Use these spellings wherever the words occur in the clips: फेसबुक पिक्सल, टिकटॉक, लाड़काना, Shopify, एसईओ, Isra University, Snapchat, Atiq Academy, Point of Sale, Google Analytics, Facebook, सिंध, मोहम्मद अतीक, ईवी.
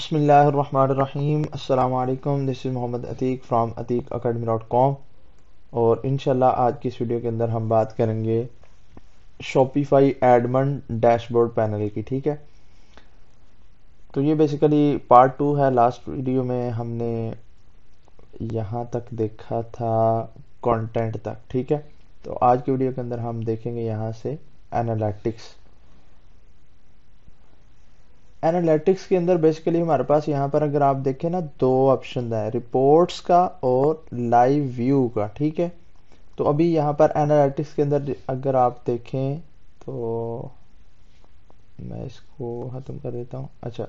बिस्मिल्लाहिर्रहमानिर्रहीम, अस्सलाम वालेकुम। This is मोहम्मद अतीक from atiqacademy.com और इंशाल्लाह आज की इस वीडियो के अंदर हम बात करेंगे शॉपिफाई एडमन डैशबोर्ड पैनल की। ठीक है, तो ये बेसिकली पार्ट टू है। लास्ट वीडियो में हमने यहाँ तक देखा था कंटेंट तक। ठीक है, तो आज की वीडियो के अंदर हम देखेंगे यहाँ से एनालिटिक्स। एनालिटिक्स के अंदर बेसिकली हमारे पास यहाँ पर अगर आप देखें ना, दो ऑप्शन है, रिपोर्ट्स का और लाइव व्यू का। ठीक है, तो अभी यहाँ पर एनालिटिक्स के अंदर अगर आप देखें तो मैं इसको ख़त्म कर देता हूँ। अच्छा,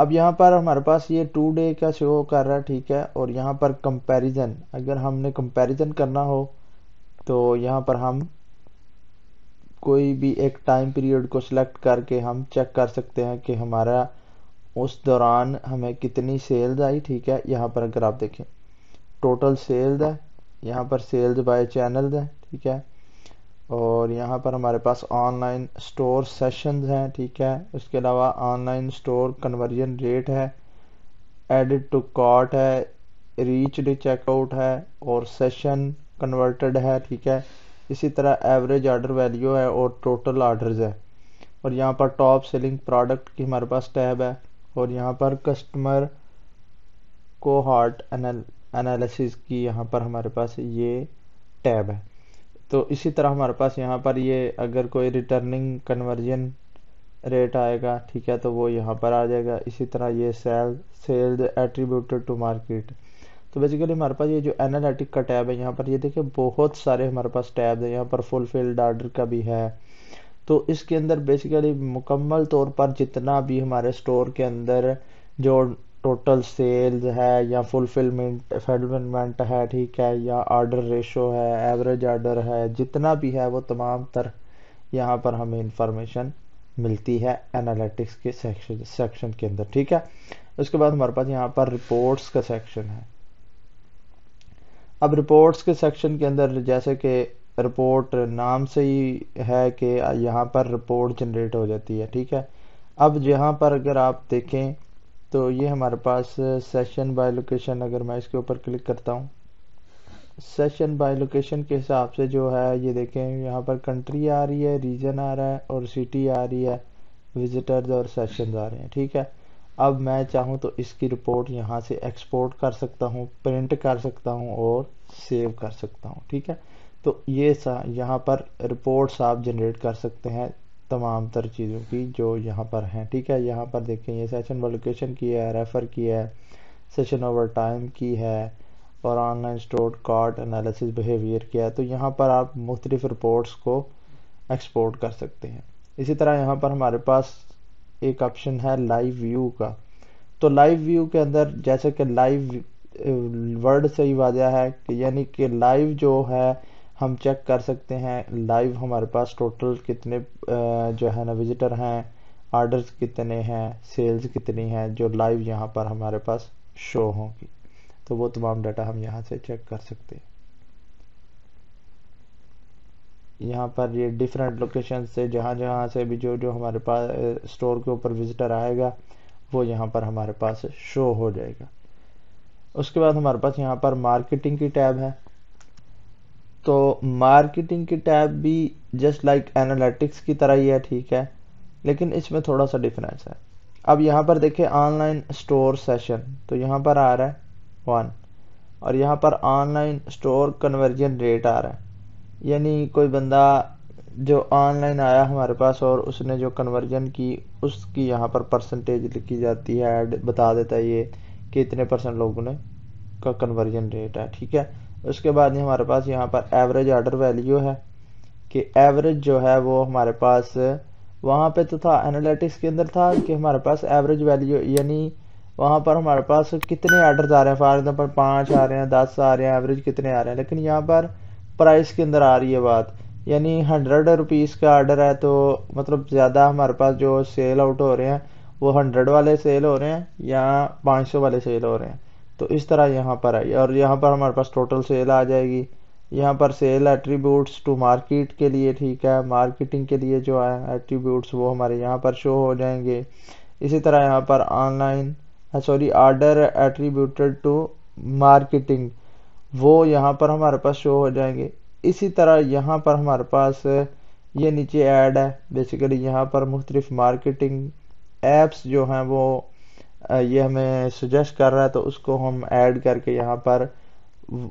अब यहाँ पर हमारे पास ये 2 डे का शो कर रहा है। ठीक है, और यहाँ पर कंपैरिजन, अगर हमने कंपैरिजन करना हो तो यहाँ पर हम कोई भी एक टाइम पीरियड को सिलेक्ट करके हम चेक कर सकते हैं कि हमारा उस दौरान हमें कितनी सेल्स आई। ठीक है, यहाँ पर अगर आप देखें टोटल सेल्स है, यहाँ पर सेल्स बाय चैनल है। ठीक है, और यहाँ पर हमारे पास ऑनलाइन स्टोर सेशंस हैं। ठीक है, उसके अलावा ऑनलाइन स्टोर कन्वर्जन रेट है, एडिट टू कार्ट है, रीच्ड चेकआउट है और सेशन कन्वर्टेड है। ठीक है, इसी तरह एवरेज ऑर्डर वैल्यू है और टोटल ऑर्डर्स है। और यहाँ पर टॉप सेलिंग प्रोडक्ट की हमारे पास टैब है और यहाँ पर कस्टमर कोहार्ट एनालिसिस की यहाँ पर हमारे पास ये टैब है। तो इसी तरह हमारे पास यहाँ पर ये अगर कोई रिटर्निंग कन्वर्जन रेट आएगा, ठीक है, तो वो यहाँ पर आ जाएगा। इसी तरह ये सेल्स एट्रीब्यूटेड टू मार्केट। तो बेसिकली हमारे पास ये जो एनालिटिक का टैब है, यहाँ पर ये देखिए बहुत सारे हमारे पास टैब है। यहाँ पर फुलफिल्ड ऑर्डर का भी है। तो इसके अंदर बेसिकली मुकम्मल तौर पर जितना भी हमारे स्टोर के अंदर जो टोटल सेल्स है या फुलफिलमेंट है, ठीक है, या ऑर्डर रेशो है, एवरेज ऑर्डर है, जितना भी है वो तमाम तरह यहाँ पर हमें इंफॉर्मेशन मिलती है एनालिटिक्स के सेक्शन के अंदर। ठीक है, उसके बाद हमारे पास यहाँ पर रिपोर्ट्स का सेक्शन है। अब रिपोर्ट्स के सेक्शन के अंदर जैसे कि रिपोर्ट नाम से ही है कि यहाँ पर रिपोर्ट जनरेट हो जाती है। ठीक है, अब यहाँ पर अगर आप देखें तो ये हमारे पास सेशन बाय लोकेशन, अगर मैं इसके ऊपर क्लिक करता हूँ, सेशन बाय लोकेशन के हिसाब से जो है ये देखें यहाँ पर कंट्री आ रही है, रीजन आ रहा है और सिटी आ रही है, विजिटर्स और सेशन आ रहे हैं। ठीक है, अब मैं चाहूँ तो इसकी रिपोर्ट यहाँ से एक्सपोर्ट कर सकता हूँ, प्रिंट कर सकता हूँ और सेव कर सकता हूँ। ठीक है, तो ये यहाँ पर रिपोर्ट्स आप जनरेट कर सकते हैं तमाम तर चीज़ों की जो यहाँ पर हैं। ठीक है, यहाँ पर देखें ये सेशन बाय लोकेशन की है, रेफ़र की है, सेशन ओवर टाइम की है और online store cart analysis behaviour किया है। तो यहाँ पर आप मुख्तलिफ रिपोर्ट्स को एक्सपोर्ट कर सकते हैं। इसी तरह यहाँ पर हमारे पास एक ऑप्शन है लाइव व्यू का। तो लाइव व्यू के अंदर जैसे कि लाइव वर्ड से ही वाज़ा है कि यानी कि लाइव जो है हम चेक कर सकते हैं, लाइव हमारे पास टोटल कितने जो है ना विजिटर हैं, ऑर्डर्स कितने हैं, सेल्स कितनी हैं, जो लाइव यहाँ पर हमारे पास शो होंगी। तो वो तमाम डाटा हम यहाँ से चेक कर सकते हैं। यहाँ पर ये डिफरेंट लोकेशन से जहाँ जहाँ से भी जो जो हमारे पास स्टोर के ऊपर विजिटर आएगा वो यहाँ पर हमारे पास शो हो जाएगा। उसके बाद हमारे पास यहाँ पर मार्केटिंग की टैब है। तो मार्केटिंग की टैब भी जस्ट लाइक एनालिटिक्स की तरह ही है। ठीक है, लेकिन इसमें थोड़ा सा डिफरेंस है। अब यहाँ पर देखिए ऑनलाइन स्टोर सेशन, तो यहाँ पर आ रहा है 1 और यहाँ पर ऑनलाइन स्टोर कन्वर्जन रेट आ रहा है, यानी कोई बंदा जो ऑनलाइन आया हमारे पास और उसने जो कन्वर्जन की उसकी यहाँ पर परसेंटेज लिखी जाती है। ऐड बता देता है ये कि इतने परसेंट लोगों ने का कन्वर्जन रेट है। ठीक है, उसके बाद हमारे पास यहाँ पर एवरेज ऑर्डर वैल्यू है कि एवरेज जो है वो हमारे पास वहाँ पे तो था एनालिटिक्स के अंदर था कि हमारे पास एवरेज वैल्यू, यानी वहाँ पर हमारे पास कितने ऑर्डर्स आ रहे हैं, फॉर एग्जाम्पल 5 आ रहे हैं, 10 आ रहे हैं, एवरेज कितने आ रहे हैं। लेकिन यहाँ पर प्राइस के अंदर आ रही है बात, यानी 100 रुपीज़ का ऑर्डर है तो मतलब ज़्यादा हमारे पास जो सेल आउट हो रहे हैं वो 100 वाले सेल हो रहे हैं या 500 वाले सेल हो रहे हैं। तो इस तरह यहाँ पर आई और यहाँ पर हमारे पास टोटल सेल आ जाएगी। यहाँ पर सेल एट्रीब्यूट्स टू मार्केट के लिए, ठीक है, मार्केटिंग के लिए जो है एट्रीब्यूट्स वो हमारे यहाँ पर शो हो जाएंगे। इसी तरह यहाँ पर online order attributed to marketing, वो यहाँ पर हमारे पास शो हो जाएंगे। इसी तरह यहाँ पर हमारे पास ये नीचे ऐड है, बेसिकली यहाँ पर मुख्तलिफ मार्केटिंग एप्स जो हैं वो ये हमें सजेस्ट कर रहा है, तो उसको हम ऐड करके यहाँ पर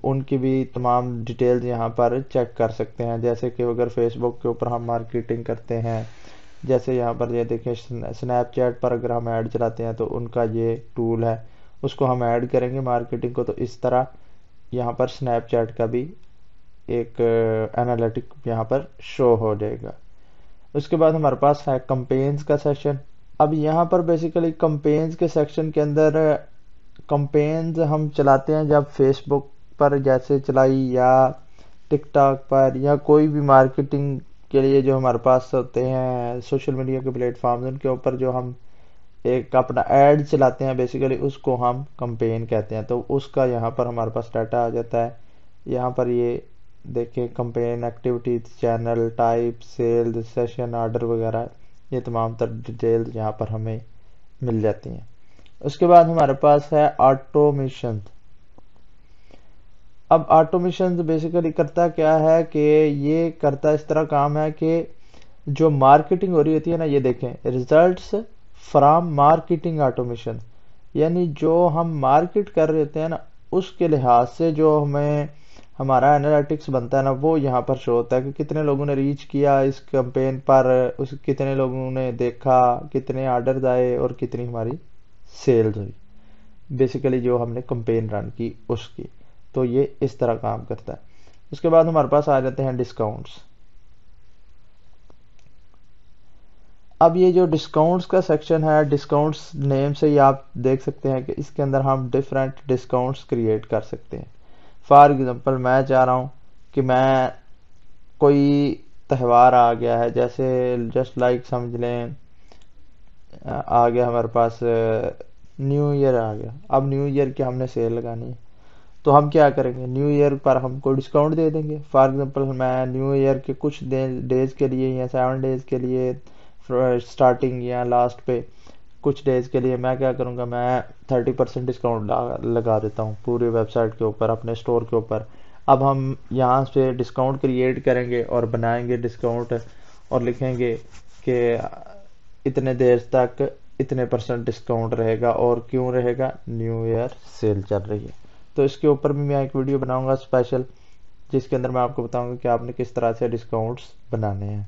उनकी भी तमाम डिटेल्स यहाँ पर चेक कर सकते हैं। जैसे कि अगर फेसबुक के ऊपर हम मार्केटिंग करते हैं, जैसे यहाँ पर ये देखें स्नैपचैट पर अगर हम ऐड चलाते हैं तो उनका ये टूल है, उसको हम ऐड करेंगे मार्केटिंग को, तो इस तरह यहाँ पर स्नैपचैट का भी एक एनालिटिक यहाँ पर शो हो जाएगा। उसके बाद हमारे पास है कंपेन्स का सेक्शन। अब यहाँ पर बेसिकली कंपेन्स के सेक्शन के अंदर कंपेन्स हम चलाते हैं जब फेसबुक पर जैसे चलाई या टिकटॉक पर या कोई भी मार्केटिंग के लिए जो हमारे पास होते हैं सोशल मीडिया के प्लेटफॉर्म्स, उनके ऊपर जो हम एक अपना ऐड चलाते हैं बेसिकली उसको हम कंपेन कहते हैं। तो उसका यहाँ पर हमारे पास डाटा आ जाता है। यहाँ पर ये देखिए campaign activities, channel type, sales, session, order वगैरह ये तमाम तर डिटेल्स यहाँ पर हमें मिल जाती हैं। उसके बाद हमारे पास है ऑटोमेशन। अब ऑटोमेशन बेसिकली करता क्या है कि ये करता इस तरह काम है कि जो मार्केटिंग हो रही होती है ना, ये देखें रिजल्ट्स फ्राम मार्केटिंग ऑटोमेशन, यानी जो हम मार्केट कर रहे होते हैं ना उसके लिहाज से जो हमें हमारा एनालिटिक्स बनता है ना वो यहाँ पर शो होता है कि कितने लोगों ने रीच किया इस कैंपेन पर, उस कितने लोगों ने देखा, कितने ऑर्डर्स आए और कितनी हमारी सेल्स हुई बेसिकली जो हमने कैंपेन रन की उसकी। तो ये इस तरह काम करता है। उसके बाद हमारे पास आ जाते हैं डिस्काउंट्स। अब ये जो डिस्काउंट्स का सेक्शन है, डिस्काउंट्स नेम से ही आप देख सकते हैं कि इसके अंदर हम डिफरेंट डिस्काउंट्स क्रिएट कर सकते हैं। फॉर एग्जांपल मैं चाह रहा हूँ कि मैं कोई त्यौहार आ गया है, जैसे जस्ट लाइक समझ लें आ गया हमारे पास न्यू ईयर आ गया। अब न्यू ईयर की हमने सेल लगानी है तो हम क्या करेंगे, न्यू ईयर पर हमको डिस्काउंट दे देंगे। फॉर एग्जांपल मैं न्यू ईयर के कुछ डेज के लिए या 7 डेज़ के लिए स्टार्टिंग या लास्ट पे कुछ डेज़ के लिए मैं क्या करूँगा, मैं 30% डिस्काउंट लगा देता हूँ पूरी वेबसाइट के ऊपर, अपने स्टोर के ऊपर। अब हम यहाँ से डिस्काउंट क्रिएट करेंगे और बनाएंगे डिस्काउंट और लिखेंगे कि इतने देर तक इतने % डिस्काउंट रहेगा, और क्यों रहेगा, न्यू ईयर सेल चल रही है। तो इसके ऊपर भी मैं एक वीडियो बनाऊंगा स्पेशल, जिसके अंदर मैं आपको बताऊंगा कि आपने किस तरह से डिस्काउंट्स बनाने हैं।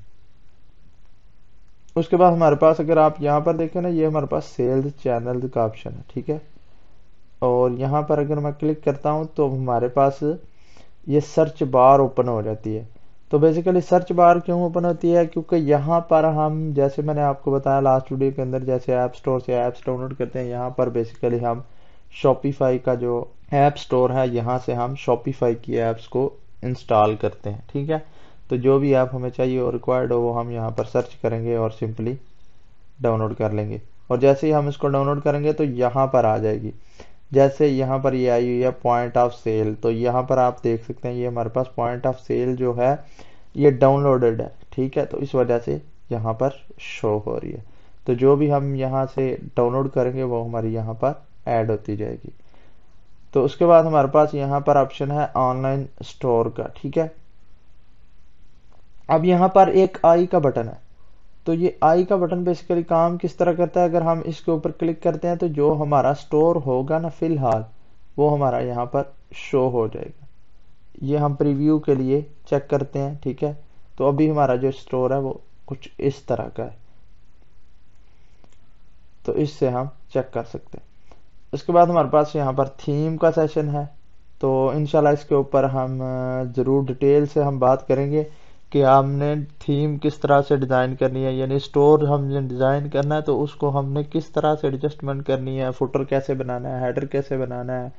उसके बाद हमारे पास अगर आप यहाँ पर देखें ना, ये हमारे पास सेल्स चैनल का ऑप्शन है, ठीक है। और यहाँ पर अगर मैं क्लिक करता हूँ तो हमारे पास ये सर्च बार ओपन हो जाती है। तो बेसिकली सर्च बार क्यों ओपन होती है, क्योंकि यहाँ पर हम, जैसे मैंने आपको बताया लास्ट वीडियो के अंदर, जैसे ऐप स्टोर से ऐप्स डाउनलोड करते हैं, यहाँ पर बेसिकली हम शॉपिफाई का जो ऐप स्टोर है यहाँ से हम शॉपिफाई की ऐप्स को इंस्टॉल करते हैं, ठीक है। तो जो भी ऐप हमें चाहिए और रिक्वायर्ड हो वो हम यहाँ पर सर्च करेंगे और सिंपली डाउनलोड कर लेंगे। और जैसे ही हम इसको डाउनलोड करेंगे तो यहाँ पर आ जाएगी, जैसे यहाँ पर ये आई हुई है पॉइंट ऑफ सेल। तो यहाँ पर आप देख सकते हैं ये हमारे पास पॉइंट ऑफ सेल जो है ये डाउनलोडेड है, ठीक है। तो इस वजह से यहाँ पर शो हो रही है। तो जो भी हम यहाँ से डाउनलोड करेंगे वो हमारी यहाँ पर ऐड होती जाएगी। तो उसके बाद हमारे पास यहाँ पर ऑप्शन है ऑनलाइन स्टोर का, ठीक है। अब यहाँ पर एक आई का बटन है, तो ये आई का बटन बेसिकली काम किस तरह करता है, अगर हम इसके ऊपर क्लिक करते हैं तो जो हमारा स्टोर होगा ना फिलहाल वो हमारा यहाँ पर शो हो जाएगा। ये हम प्रीव्यू के लिए चेक करते हैं, ठीक है। तो अभी हमारा जो स्टोर है वो कुछ इस तरह का है, तो इससे हम चेक कर सकते हैं। उसके बाद हमारे पास यहाँ पर थीम का सेशन है, तो इंशाल्लाह इसके ऊपर हम ज़रूर डिटेल से हम बात करेंगे कि हमने थीम किस तरह से डिज़ाइन करनी है, यानी स्टोर हमने डिज़ाइन करना है तो उसको हमने किस तरह से एडजस्टमेंट करनी है, फुटर कैसे बनाना है, हेडर कैसे बनाना है,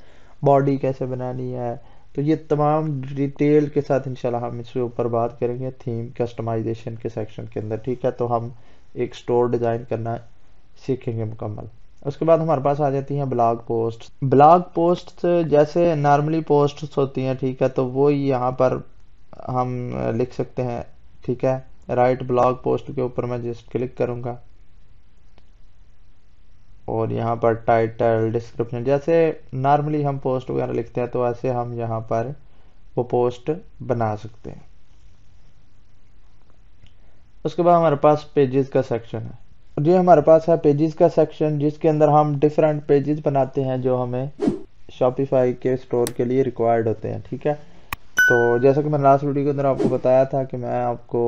बॉडी कैसे बनानी है। तो ये तमाम डिटेल के साथ इंशाल्लाह हम इसके ऊपर बात करेंगे थीम कस्टमाइजेशन के सेक्शन के अंदर, ठीक है। तो हम एक स्टोर डिज़ाइन करना सीखेंगे मुकम्मल। उसके बाद हमारे पास आ जाती हैं ब्लॉग पोस्ट। ब्लॉग पोस्ट जैसे नॉर्मली पोस्ट्स होती हैं, ठीक है, तो वो यहाँ पर हम लिख सकते हैं, ठीक है। राइट ब्लॉग पोस्ट के ऊपर मैं जस्ट क्लिक करूँगा और यहाँ पर टाइटल, डिस्क्रिप्शन, जैसे नॉर्मली हम पोस्ट वगैरह लिखते हैं तो ऐसे हम यहाँ पर वो पोस्ट बना सकते हैं। उसके बाद हमारे पास पेजेस का सेक्शन है और ये हमारे पास है पेजेस का सेक्शन जिसके अंदर हम डिफरेंट पेजेस बनाते हैं जो हमें शॉपिफाई के स्टोर के लिए रिक्वायर्ड होते हैं। ठीक है, तो जैसा कि मैंने लास्ट वीडियो के अंदर आपको बताया था कि मैं आपको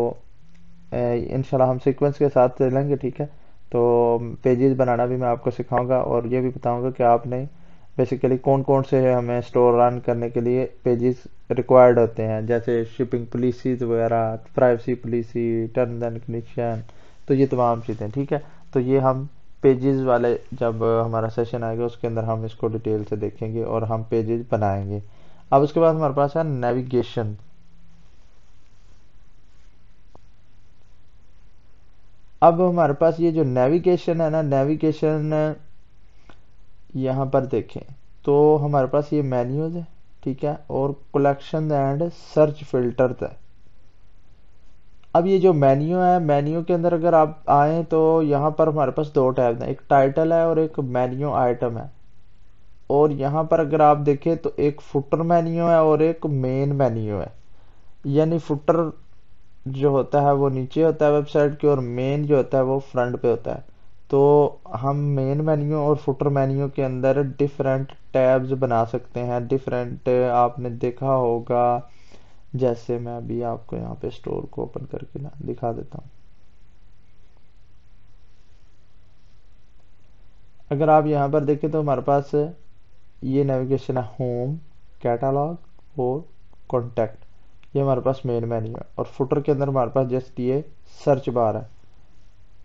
इंशाल्लाह हम सीक्वेंस के साथ चलेंगे। ठीक है, तो पेजेस बनाना भी मैं आपको सिखाऊंगा और ये भी बताऊंगा कि आपने बेसिकली कौन कौन से हमें स्टोर रन करने के लिए पेजेस रिक्वायर्ड होते हैं, जैसे शिपिंग पॉलिसीज़ वगैरह, privacy policy, terms and condition, तो ये तमाम चीज़ें। ठीक है, तो ये हम पेजेस वाले जब हमारा सेशन आएगा उसके अंदर हम इसको डिटेल से देखेंगे और हम पेजेस बनाएंगे। अब उसके बाद हमारे पास है नेविगेशन। अब हमारे पास ये जो नेविगेशन है ना, नेविगेशन यहाँ पर देखें तो हमारे पास ये मेन्यूज है। ठीक है, और कलेक्शन एंड सर्च फिल्टर है। अब ये जो मेन्यू है, मेन्यू के अंदर अगर आप आएँ तो यहाँ पर हमारे पास दो टैब हैं, एक टाइटल है और एक मेन्यू आइटम है। और यहाँ पर अगर आप देखें तो एक फुटर मेन्यू है और एक मेन मेन्यू है, यानी फुटर जो होता है वो नीचे होता है वेबसाइट के और मेन जो होता है वो फ्रंट पे होता है। तो हम मेन मेन्यू और फुटर मेन्यू के अंदर डिफरेंट टैब्स बना सकते हैं, डिफरेंट। आपने देखा होगा, जैसे मैं अभी आपको यहाँ पे स्टोर को ओपन करके ना दिखा देता हूँ। अगर आप यहाँ पर देखें तो हमारे पास ये नेविगेशन है, होम, कैटलॉग और कॉन्टैक्ट, ये हमारे पास मेन मेन्यू है। और फुटर के अंदर हमारे पास जस्ट ये सर्च बार है।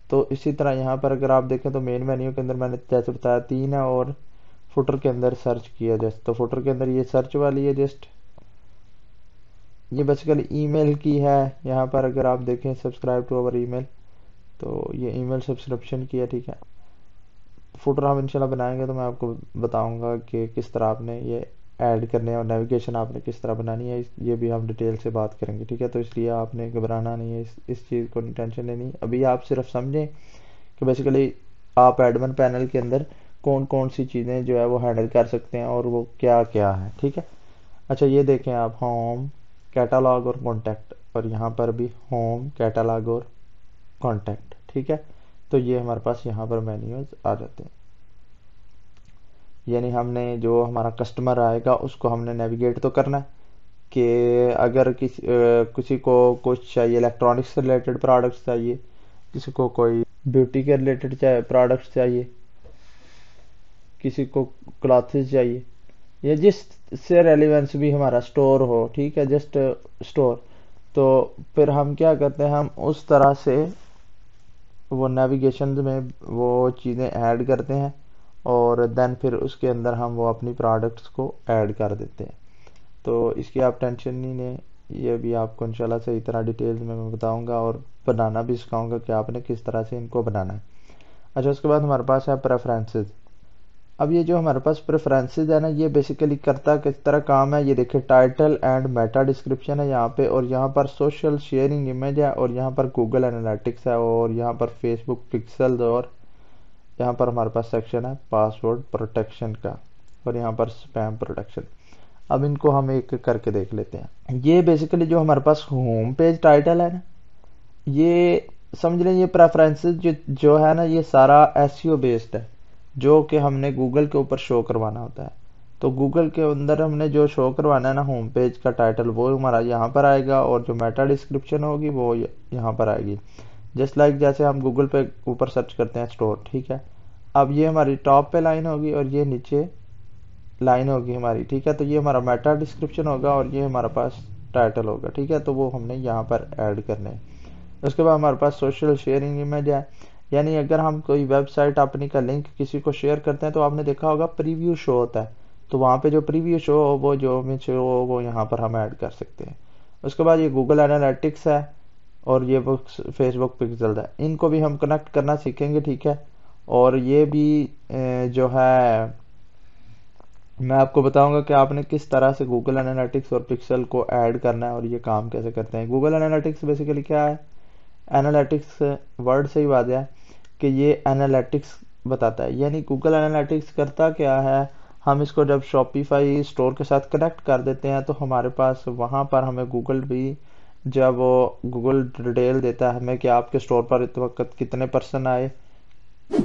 तो इसी तरह यहाँ पर अगर आप देखें तो मेन मेन्यू के अंदर मैंने जैसे बताया तीन है और फुटर के अंदर सर्च किया जस्ट, तो फुटर के अंदर ये सर्च वाली है जस्ट, ये बेसिकली ईमेल की है। यहाँ पर अगर आप देखें सब्सक्राइब टू अवर ईमेल, तो ये ईमेल सब्सक्रिप्शन की है। ठीक है, फुटर हम इंशाल्लाह बनाएंगे तो मैं आपको बताऊंगा कि किस तरह आपने ये ऐड करने है और नेविगेशन आपने किस तरह बनानी है, ये भी हम डिटेल से बात करेंगे। ठीक है, तो इसलिए आपने घबराना नहीं है, इस चीज़ को टेंशन लेनी। अभी आप सिर्फ समझें कि बेसिकली आप एडमिन पैनल के अंदर कौन कौन सी चीज़ें जो है वो हैंडल कर सकते हैं और वो क्या क्या है। ठीक है, अच्छा ये देखें आप, होम, कैटलॉग और कॉन्टैक्ट, और यहाँ पर भी होम, कैटलॉग और कॉन्टैक्ट। ठीक है, तो ये हमारे पास यहाँ पर मेन्यूज आ जाते हैं, यानी हमने जो हमारा कस्टमर आएगा उसको हमने नेविगेट तो करना है कि अगर किसी को कुछ चाहिए इलेक्ट्रॉनिक्स से रिलेटेड प्रोडक्ट्स चाहिए, किसी को कोई ब्यूटी के रिलेटेड प्रोडक्ट्स चाहिए, किसी को क्लॉथ्स चाहिए, या जिस से रेलिवेंस भी हमारा स्टोर हो। ठीक है, जस्ट स्टोर। तो फिर हम क्या करते हैं, हम उस तरह से वो नेविगेशन में वो चीज़ें ऐड करते हैं और देन फिर उसके अंदर हम वो अपनी प्रोडक्ट्स को ऐड कर देते हैं। तो इसकी आप टेंशन नहीं लें, ये भी आपको इंशाल्लाह सही तरह डिटेल्स में मैं बताऊंगा और बनाना भी सिखाऊंगा कि आपने किस तरह से इनको बनाना है। अच्छा, उसके बाद हमारे पास है प्रेफरेंसेस। अब ये जो हमारे पास प्रेफरेंसेस है ना, ये बेसिकली करता किस तरह काम है, ये देखिए टाइटल एंड मेटा डिस्क्रिप्शन है यहाँ पे, और यहाँ पर सोशल शेयरिंग इमेज है, और यहाँ पर गूगल एनालिटिक्स है, और यहाँ पर फेसबुक पिक्सल्स, और यहाँ पर हमारे पास सेक्शन है पासवर्ड प्रोटेक्शन का, और यहाँ पर स्पैम प्रोटेक्शन। अब इनको हम एक करके देख लेते हैं। ये बेसिकली जो हमारे पास होम पेज टाइटल है ना, ये समझ लें ये प्रेफरेंसेस जो है ना, ये सारा एसईओ बेस्ड है जो कि हमने गूगल के ऊपर शो करवाना होता है। तो गूगल के अंदर हमने जो शो करवाना है ना, होम पेज का टाइटल वो हमारा यहाँ पर आएगा, और जो मेटा डिस्क्रिप्शन होगी वो यहाँ पर आएगी। जस्ट लाइक जैसे हम गूगल पे ऊपर सर्च करते हैं स्टोर। ठीक है, अब ये हमारी टॉप पे लाइन होगी और ये नीचे लाइन होगी हमारी। ठीक है, तो ये हमारा मेटा डिस्क्रिप्शन होगा और ये हमारे पास टाइटल होगा। ठीक है, तो वो हमने यहाँ पर ऐड करने हैं। उसके बाद हमारे पास सोशल शेयरिंग इमेज है, यानी अगर हम कोई वेबसाइट अपनी का लिंक किसी को शेयर करते हैं तो आपने देखा होगा प्रीव्यू शो होता है, तो वहाँ पर जो प्रीव्यू शो हो वो जो इमेज शो हो वो यहाँ पर हम ऐड कर सकते हैं। उसके बाद ये गूगल एनालिटिक्स है और ये फेसबुक पिक्सल है, इनको भी हम कनेक्ट करना सीखेंगे। ठीक है, और ये भी जो है मैं आपको बताऊंगा कि आपने किस तरह से गूगल एनालिटिक्स और पिक्सल को ऐड करना है और ये काम कैसे करते हैं। गूगल एनालिटिक्स बेसिकली क्या है, एनालिटिक्स वर्ड से ही वाज़ेह है कि ये एनालिटिक्स बताता है। यानी गूगल एनालिटिक्स करता क्या है, हम इसको जब शॉपिफाई स्टोर के साथ कनेक्ट कर देते हैं तो हमारे पास वहाँ पर हमें गूगल भी जब गूगल डिटेल देता है हमें कि आपके स्टोर पर इस वक्त कितने पर्सन आए,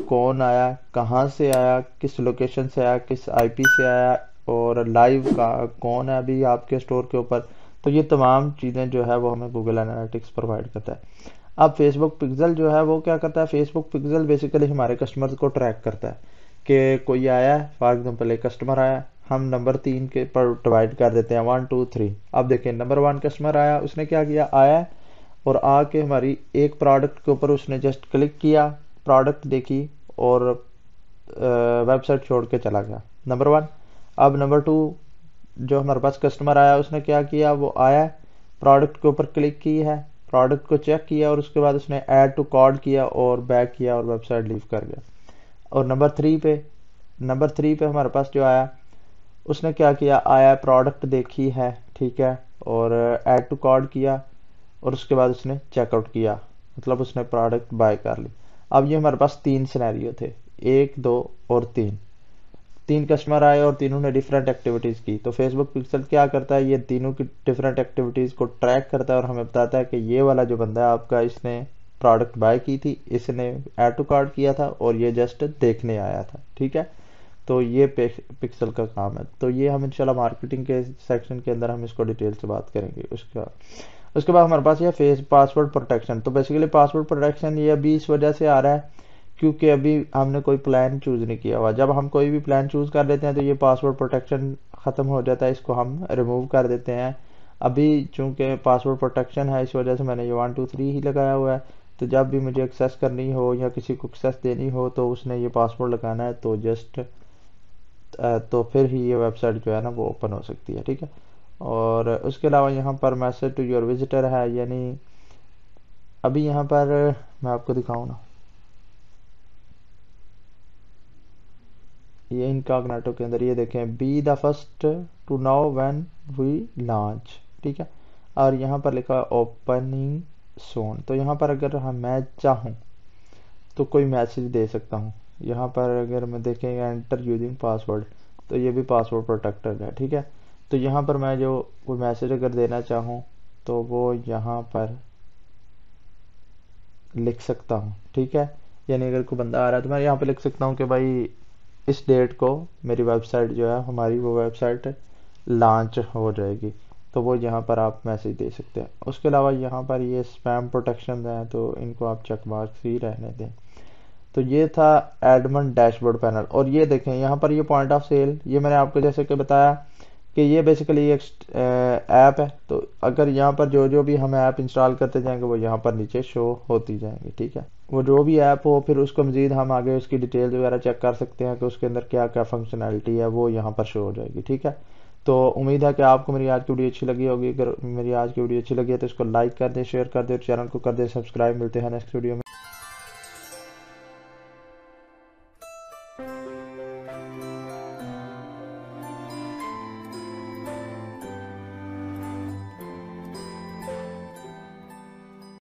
कौन आया, कहाँ से आया, किस लोकेशन से आया, किस आईपी से आया और लाइव का कौन है अभी आपके स्टोर के ऊपर। तो ये तमाम चीज़ें जो है वो हमें गूगल एनालिटिक्स प्रोवाइड करता है। अब फेसबुक पिक्सल जो है वो क्या करता है, फेसबुक पिक्सल बेसिकली हमारे कस्टमर्स को ट्रैक करता है कि कोई आया, फॉर एग्जांपल एक कस्टमर आया, हम नंबर 3 के पर डिवाइड कर देते हैं 1 2 3। अब देखें नंबर 1 कस्टमर आया, उसने क्या किया, आया और आके हमारी एक प्रोडक्ट के ऊपर उसने जस्ट क्लिक किया, प्रोडक्ट देखी और वेबसाइट छोड़ के चला गया, नंबर 1। अब नंबर 2 जो हमारे पास कस्टमर आया उसने क्या किया, वो आया, प्रोडक्ट के ऊपर क्लिक की है, प्रोडक्ट को चेक किया और उसके बाद उसने ऐड टू कार्ट किया और बैक किया और वेबसाइट लीव कर गया। और नंबर 3 पे हमारे पास जो आया उसने क्या किया, आया, प्रोडक्ट देखी है, ठीक है, और ऐड टू कार्ट किया और उसके बाद उसने चेकआउट किया, मतलब उसने प्रोडक्ट बाय कर ली। अब ये हमारे पास 3 सिनेरियो थे, 1 2 और 3। 3 कस्टमर आए और तीनों ने डिफरेंट एक्टिविटीज़ की। तो फेसबुक पिक्सल क्या करता है, ये तीनों की डिफरेंट एक्टिविटीज़ को ट्रैक करता है और हमें बताता है कि ये वाला जो बंदा है आपका, इसने प्रोडक्ट बाय की थी, इसने ऐड टू कार्ट किया था और ये जस्ट देखने आया था, ठीक है। तो ये पिक्सल का काम है। तो ये हम इंशाल्लाह मार्केटिंग के सेक्शन के अंदर हम इसको डिटेल से बात करेंगे। उसके बाद हमारे पास ये पासवर्ड प्रोटेक्शन। तो बेसिकली पासवर्ड प्रोटेक्शन ये अभी इस वजह से आ रहा है क्योंकि अभी हमने कोई प्लान चूज़ नहीं किया हुआ। जब हम कोई भी प्लान चूज़ कर लेते हैं तो ये पासवर्ड प्रोटेक्शन ख़त्म हो जाता है, इसको हम रिमूव कर देते हैं। अभी चूँकि पासवर्ड प्रोटेक्शन है इस वजह से मैंने ये 1 2 3 ही लगाया हुआ है। तो जब भी मुझे एक्सेस करनी हो या किसी को एक्सेस देनी हो तो उसने ये पासवर्ड लगाना है, तो जस्ट तो फिर ही ये वेबसाइट जो है ना वो ओपन हो सकती है, ठीक है। और उसके अलावा यहाँ पर मैसेज टू योर विजिटर है, यानी अभी यहाँ पर मैं आपको दिखाऊँ ना, ये इनकॉग्निटो के अंदर ये देखें, be the first to know when we launch, ठीक है। और यहाँ पर लिखा है ओपनिंग सोन। तो यहाँ पर अगर हम मैं चाहूँ तो कोई मैसेज दे सकता हूँ। यहाँ पर अगर मैं देखें एंटर यूजिंग पासवर्ड, तो ये भी पासवर्ड प्रोटेक्टेड है, ठीक है। तो यहाँ पर मैं जो कोई मैसेज अगर देना चाहूँ तो वो यहाँ पर लिख सकता हूँ, ठीक है। यानी अगर कोई बंदा आ रहा है तो मैं यहाँ पर लिख सकता हूँ कि भाई इस डेट को मेरी वेबसाइट जो है हमारी वो वेबसाइट लॉन्च हो जाएगी, तो वो यहाँ पर आप मैसेज दे सकते हैं। उसके अलावा यहाँ पर ये स्पैम प्रोटेक्शन हैं, तो इनको आप चेक मार्क्स ही रहने दें। तो ये था एडमिन डैशबोर्ड पैनल। और ये देखें यहाँ पर ये पॉइंट ऑफ सेल, ये मैंने आपको जैसे कि बताया कि ये बेसिकली एक ऐप है। तो अगर यहाँ पर जो जो भी हम ऐप इंस्टॉल करते जाएंगे वो यहाँ पर नीचे शो होती जाएंगी, ठीक है। वो जो भी ऐप हो फिर उसको मज़ीद हम आगे उसकी डिटेल्स वगैरह चेक कर सकते हैं कि उसके अंदर क्या क्या फंक्शनैलिटी है, वो यहाँ पर शो हो जाएगी, ठीक है। तो उम्मीद है कि आपको मेरी आज की वीडियो अच्छी लगी होगी। अगर मेरी आज की वीडियो अच्छी लगी है तो इसको लाइक कर दें, शेयर कर दें, चैनल को कर दें सब्सक्राइब। मिलते हैं नेक्स्ट वीडियो में।